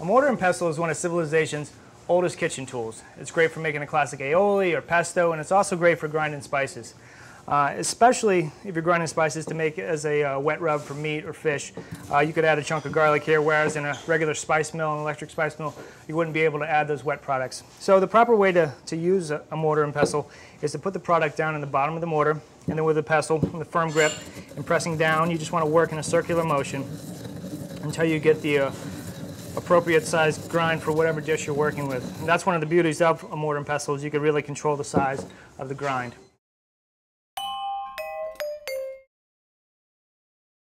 A mortar and pestle is one of civilization's oldest kitchen tools. It's great for making a classic aioli or pesto, and it's also great for grinding spices. Especially if you're grinding spices to make as a wet rub for meat or fish. You could add a chunk of garlic here, whereas in a regular spice mill, an electric spice mill, you wouldn't be able to add those wet products. So the proper way to use a mortar and pestle is to put the product down in the bottom of the mortar, and then with the pestle, with a firm grip, and pressing down, you just want to work in a circular motion until you get the appropriate size grind for whatever dish you're working with. And that's one of the beauties of a mortar and pestle, is you can really control the size of the grind.